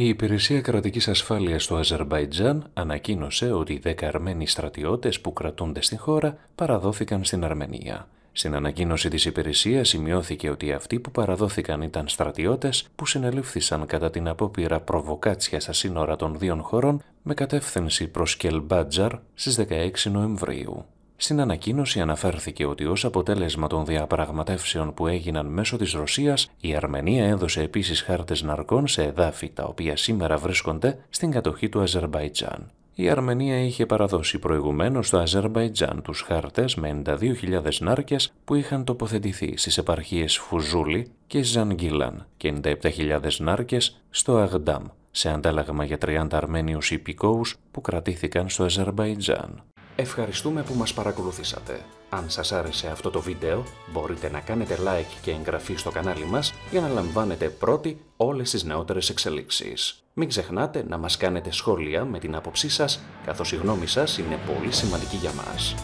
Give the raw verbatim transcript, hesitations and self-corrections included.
Η Υπηρεσία Κρατικής Ασφάλειας του Αζερμπαϊτζάν ανακοίνωσε ότι οι δέκα Αρμένοι στρατιώτες που κρατούνται στη χώρα παραδόθηκαν στην Αρμενία. Στην ανακοίνωση της υπηρεσίας σημειώθηκε ότι αυτοί που παραδόθηκαν ήταν στρατιώτες που συνελήφθησαν κατά την απόπειρα προβοκάτσια στα σύνορα των δύο χωρών με κατεύθυνση προς Κελμπάτζαρ στις δεκαέξι Νοεμβρίου. Στην ανακοίνωση αναφέρθηκε ότι ως αποτέλεσμα των διαπραγματεύσεων που έγιναν μέσω της Ρωσίας, η Αρμενία έδωσε επίσης χάρτες ναρκών σε εδάφη τα οποία σήμερα βρίσκονται στην κατοχή του Αζερμπαϊτζάν. Η Αρμενία είχε παραδώσει προηγουμένως στο Αζερμπαϊτζάν τους χάρτες με ενενήντα δύο χιλιάδες νάρκες που είχαν τοποθετηθεί στις επαρχίες Φουζούλη και Ζανγκίλαν και ενενήντα επτά χιλιάδες νάρκες στο Αγντάμ, σε αντάλλαγμα για τριάντα Αρμένιους υπηκόους που κρατήθηκαν στο Αζερμπαϊτζάν. Ευχαριστούμε που μας παρακολουθήσατε. Αν σας άρεσε αυτό το βίντεο, μπορείτε να κάνετε like και εγγραφή στο κανάλι μας για να λαμβάνετε πρώτοι όλες τις νεότερες εξελίξεις. Μην ξεχνάτε να μας κάνετε σχόλια με την άποψή σας, καθώς η γνώμη σας είναι πολύ σημαντική για μας.